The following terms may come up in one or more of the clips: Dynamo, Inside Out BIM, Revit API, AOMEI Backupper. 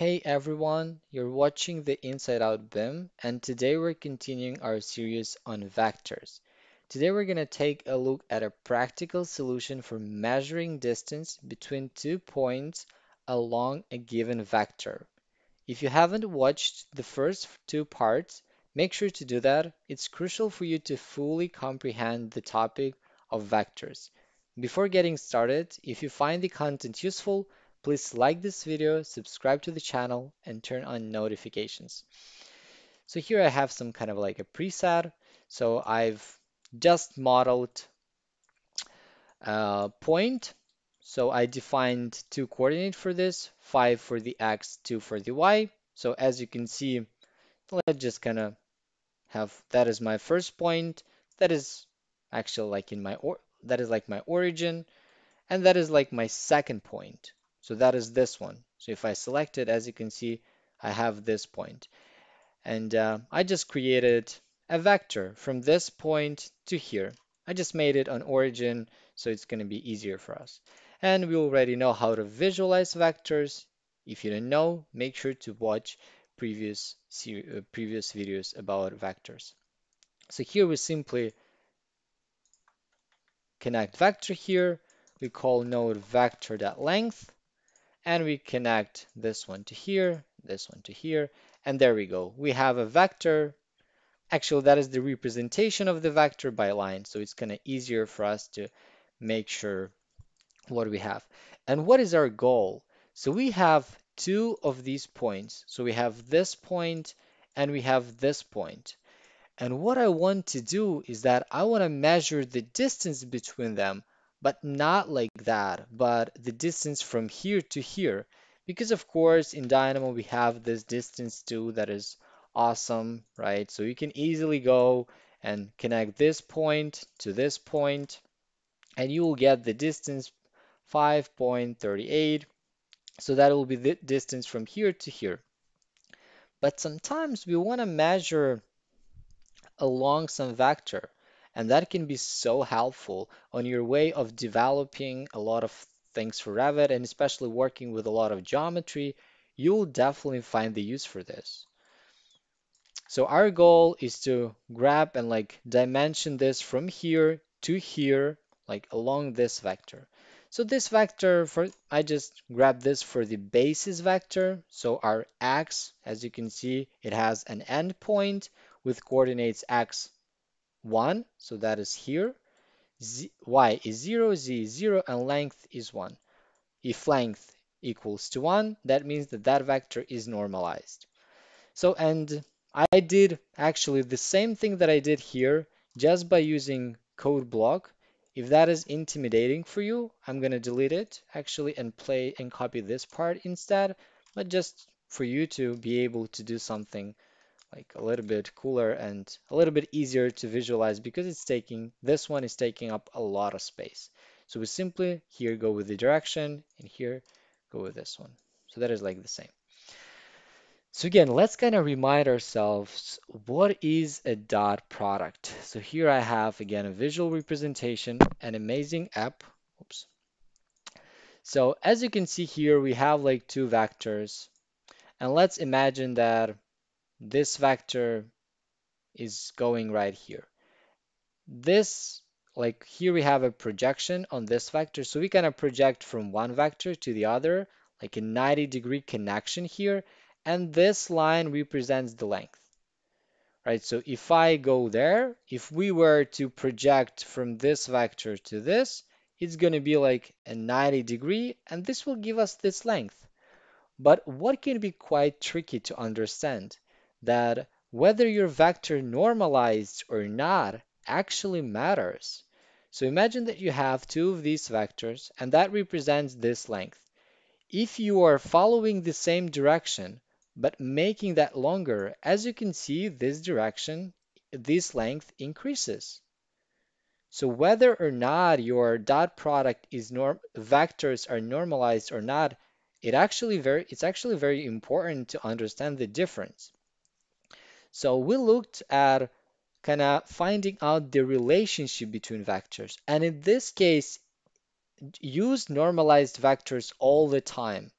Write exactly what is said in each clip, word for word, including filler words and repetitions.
Hey everyone, you're watching the Inside Out B I M, and today we're continuing our series on vectors. Today we're going to take a look at a practical solution for measuring distance between two points along a given vector. If you haven't watched the first two parts, make sure to do that. It's crucial for you to fully comprehend the topic of vectors. Before getting started, if you find the content useful, please like this video, subscribe to the channel, and turn on notifications. So here I have some kind of like a preset. So I've just modeled a point. So I defined two coordinates for this, five for the X, two for the Y. So as you can see, let's just kind of have, that is my first point. That is actually like in my, or, that is like my origin. And that is like my second point. So that is this one. So if I select it, as you can see, I have this point. And uh, I just created a vector from this point to here. I just made it on origin, so it's going to be easier for us. And we already know how to visualize vectors. If you don't know, make sure to watch previous, uh, previous videos about vectors. So here we simply connect vector here. We call node vector.length. And we connect this one to here, this one to here, and there we go. We have a vector. Actually, that is the representation of the vector by line, so it's kind of easier for us to make sure what we have. And what is our goal? So we have two of these points. So we have this point and we have this point. And what I want to do is that I want to measure the distance between them, but not like that, but the distance from here to here. Because of course, in Dynamo, we have this distance too, that is awesome, right? So you can easily go and connect this point to this point, and you will get the distance five point three eight. So that will be the distance from here to here. But sometimes we want to measure along some vector. And that can be so helpful on your way of developing a lot of things for Revit, and especially working with a lot of geometry, you'll definitely find the use for this. So our goal is to grab and like dimension this from here to here, like along this vector. So this vector, for I just grab this for the basis vector. So our X, as you can see, it has an end point with coordinates X, one, so that is here, z, y is zero, z is zero, and length is one. If length equals to one, that means that that vector is normalized. So, and I did actually the same thing that I did here, just by using code block. If that is intimidating for you, I'm going to delete it, actually, and play and copy this part instead, but just for you to be able to do something like a little bit cooler and a little bit easier to visualize, because it's taking, this one is taking up a lot of space. So we simply here go with the direction, and here go with this one. So that is like the same. So again, let's kind of remind ourselves, what is a dot product? So here I have again a visual representation, an amazing app. Oops. So as you can see here, we have like two vectors, and let's imagine that this vector is going right here. This, like here we have a projection on this vector. So we kind of project from one vector to the other, like a ninety degree connection here. And this line represents the length, right? So if I go there, if we were to project from this vector to this, it's going to be like a ninety degree, and this will give us this length. But what can be quite tricky to understand, that whether your vector normalized or not actually matters. So imagine that you have two of these vectors, and that represents this length. If you are following the same direction, but making that longer, as you can see, this direction, this length increases. So whether or not your dot product is norm, vectors are normalized or not, it actually very, it's actually very important to understand the difference. So we looked at kind of finding out the relationship between vectors. And in this case, use normalized vectors all the time.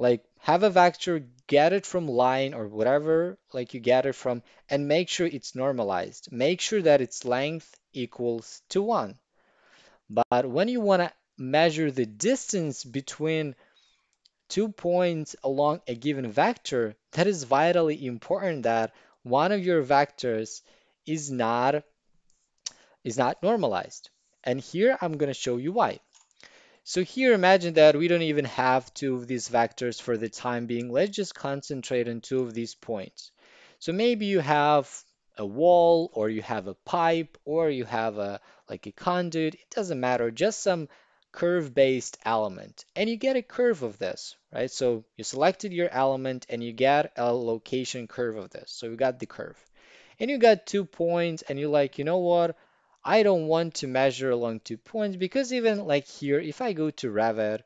Like have a vector, get it from line or whatever, like you get it from, and make sure it's normalized. Make sure that its length equals to one. But when you want to measure the distance between two points along a given vector, that is vitally important that one of your vectors is not is not normalized. And here I'm going to show you why. So here, imagine that we don't even have two of these vectors for the time being. Let's just concentrate on two of these points. So maybe you have a wall, or you have a pipe, or you have a like a conduit. It doesn't matter, just some curve-based element. And you get a curve of this, right? So you selected your element and you get a location curve of this. So you got the curve. And you got two points and you're like, you know what? I don't want to measure along two points because even like here, if I go to Revit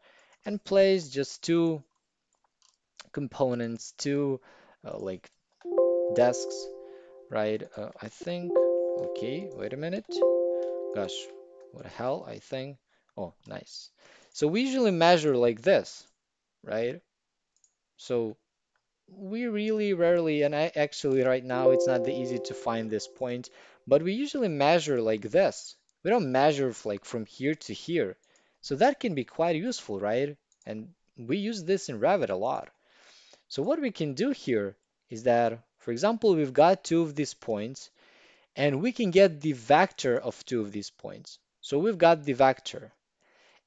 and place just two components, two uh, like desks, right? Uh, I think, okay, wait a minute. Gosh, what the hell, I think. Oh, nice. So we usually measure like this, right? So we really rarely, and I actually right now it's not that easy to find this point, but we usually measure like this. We don't measure like from here to here. So that can be quite useful, right? And we use this in Revit a lot. So what we can do here is that, for example, we've got two of these points and we can get the vector of two of these points. So we've got the vector.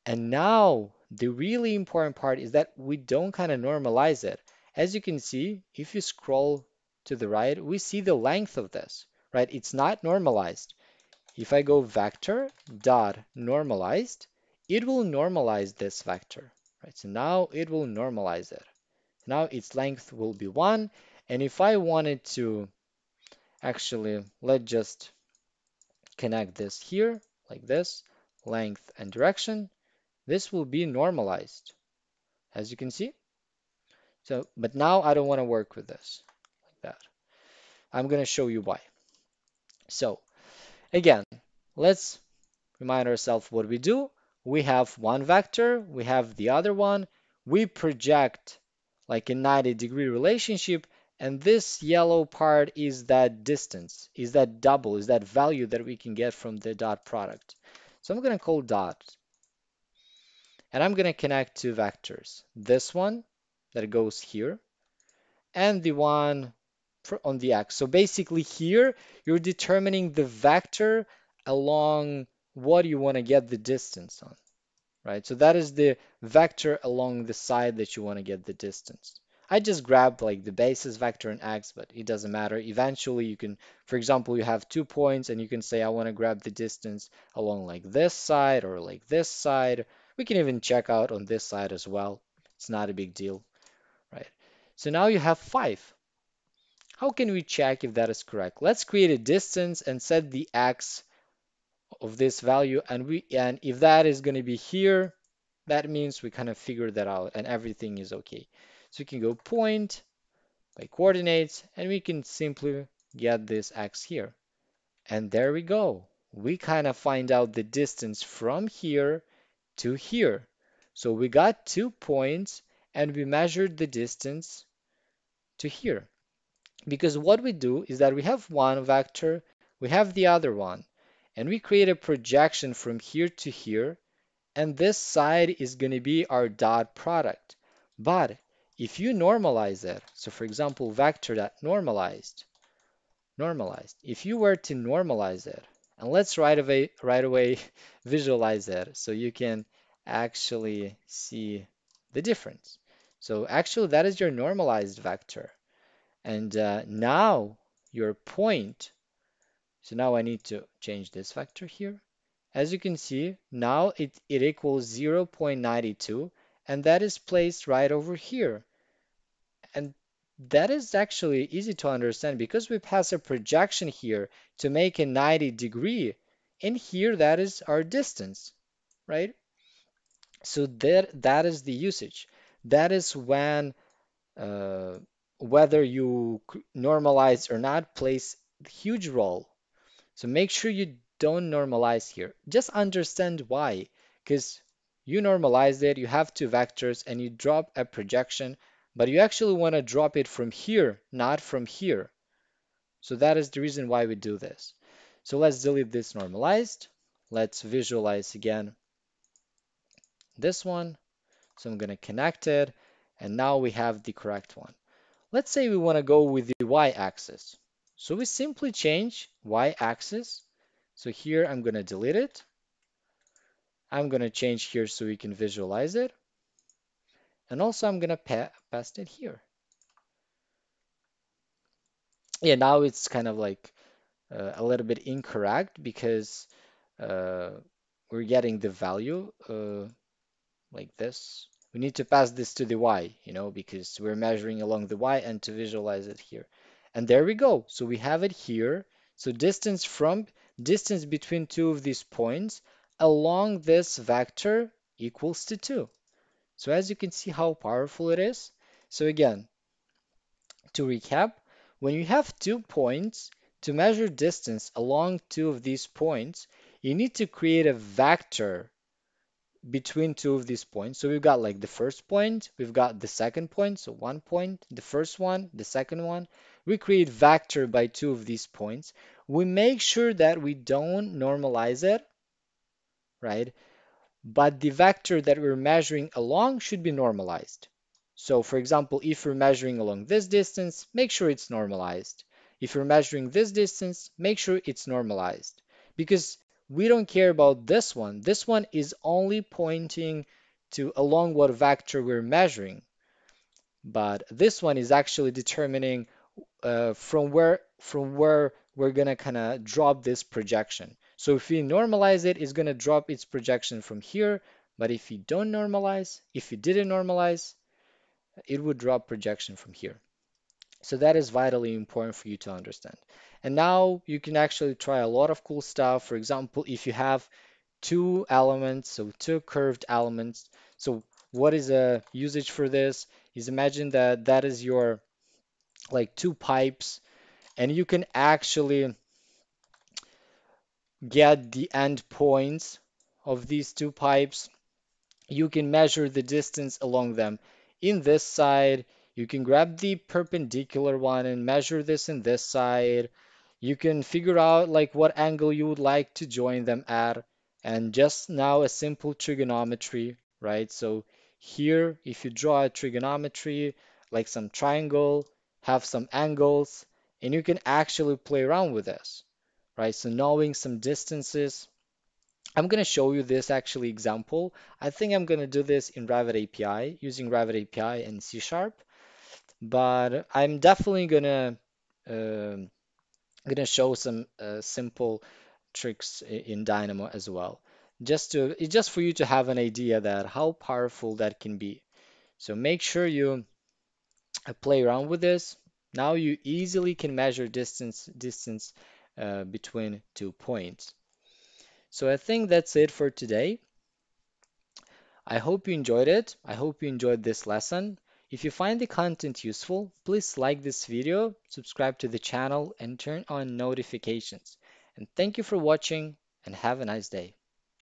And now the really important part is that we don't kind of normalize it. As you can see, if you scroll to the right, we see the length of this, right? It's not normalized. If I go vector dot normalized, it will normalize this vector, right? So now it will normalize it. Now its length will be one. And if I wanted to actually, let's just connect this here like this, length and direction, this will be normalized, as you can see. So, but now I don't want to work with this like that. I'm going to show you why. So again, let's remind ourselves what we do. We have one vector, we have the other one, we project like a ninety degree relationship, and this yellow part is that distance, is that double, is that value that we can get from the dot product. So I'm going to call dot, and I'm going to connect two vectors, this one that goes here and the one on the x. So basically here, you're determining the vector along what you want to get the distance on, right? So that is the vector along the side that you want to get the distance. I just grabbed like the basis vector and x, but it doesn't matter. Eventually you can, for example, you have two points and you can say, I want to grab the distance along like this side or like this side. We can even check out on this side as well. It's not a big deal, right? So now you have five. How can we check if that is correct? Let's create a distance and set the x of this value. And we, and if that is going to be here, that means we kind of figured that out and everything is okay. So we can go point by coordinates and we can simply get this x here. And there we go. We kind of find out the distance from here to here. So we got two points and we measured the distance to here. Because what we do is that we have one vector, we have the other one, and we create a projection from here to here. And this side is going to be our dot product. But if you normalize it, so for example, vector.normalized, normalized, if you were to normalize it, and let's right away, right away visualize it so you can actually see the difference. So actually that is your normalized vector. And uh, now your point, so now I need to change this vector here. As you can see, now it, it equals zero point nine two, and that is placed right over here. And that is actually easy to understand because we pass a projection here to make a ninety degree, and here that is our distance, right? So that that is the usage. That is when uh, whether you normalize or not plays a huge role. So make sure you don't normalize here. Just understand why, because You normalize it, you have two vectors and you drop a projection, but you actually want to drop it from here, not from here. So that is the reason why we do this. So let's delete this normalized. Let's visualize again this one. So I'm going to connect it. And now we have the correct one. Let's say we want to go with the y-axis. So we simply change y-axis. So here I'm going to delete it. I'm going to change here so we can visualize it. And also I'm going to pa paste it here. Yeah, now it's kind of like uh, a little bit incorrect because uh, we're getting the value uh, like this. We need to pass this to the y, you know, because we're measuring along the y and to visualize it here. And there we go. So we have it here. So distance from, distance between two of these points along this vector equals to two. So as you can see how powerful it is. So again, to recap, when you have two points, to measure distance along two of these points, you need to create a vector between two of these points. So we've got like the first point, we've got the second point, so one point, the first one, the second one. We create vector by two of these points. We make sure that we don't normalize it, right? But the vector that we're measuring along should be normalized. So for example, if you're measuring along this distance, make sure it's normalized. If you're measuring this distance, make sure it's normalized. Because we don't care about this one. This one is only pointing to along what vector we're measuring. But this one is actually determining uh, from where from where we're gonna kind of drop this projection. So if we normalize it, it's gonna drop its projection from here. But if you don't normalize, if you didn't normalize, it would drop projection from here. So that is vitally important for you to understand. And now you can actually try a lot of cool stuff. For example, if you have two elements, so two curved elements. So what is a usage for this is imagine that that is your like two pipes and you can actually get the end points of these two pipes. You can measure the distance along them. In this side, you can grab the perpendicular one and measure this in this side. You can figure out like what angle you would like to join them at. And just now a simple trigonometry, right? So here, if you draw a trigonometry, like some triangle, have some angles, and you can actually play around with this, right? So knowing some distances. I'm going to show you this actually example. I think I'm going to do this in Revit A P I, using Revit A P I and C Sharp. But I'm definitely gonna uh, gonna show some uh, simple tricks in Dynamo as well, just to just for you to have an idea that how powerful that can be. So make sure you play around with this. Now you easily can measure distance distance uh, between two points. So I think that's it for today. I hope you enjoyed it. I hope you enjoyed this lesson. If you find the content useful, please like this video, subscribe to the channel, and turn on notifications. And thank you for watching, and have a nice day.